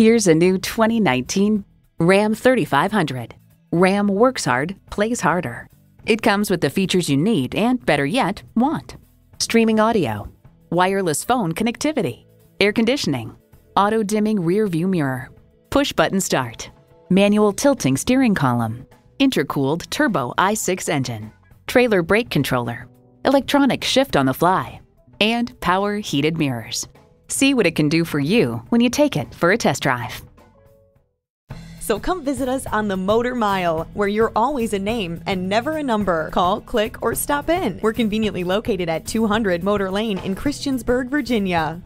Here's a new 2019 Ram 3500. Ram works hard, plays harder. It comes with the features you need and, better yet, want. Streaming audio, wireless phone connectivity, air conditioning, auto-dimming rear view mirror, push-button start, manual tilting steering column, intercooled turbo i6 engine, trailer brake controller, electronic shift on the fly, and power heated mirrors. See what it can do for you when you take it for a test drive. So come visit us on the Motor Mile, where you're always a name and never a number. Call, click, or stop in. We're conveniently located at 200 Motor Lane in Christiansburg, Virginia.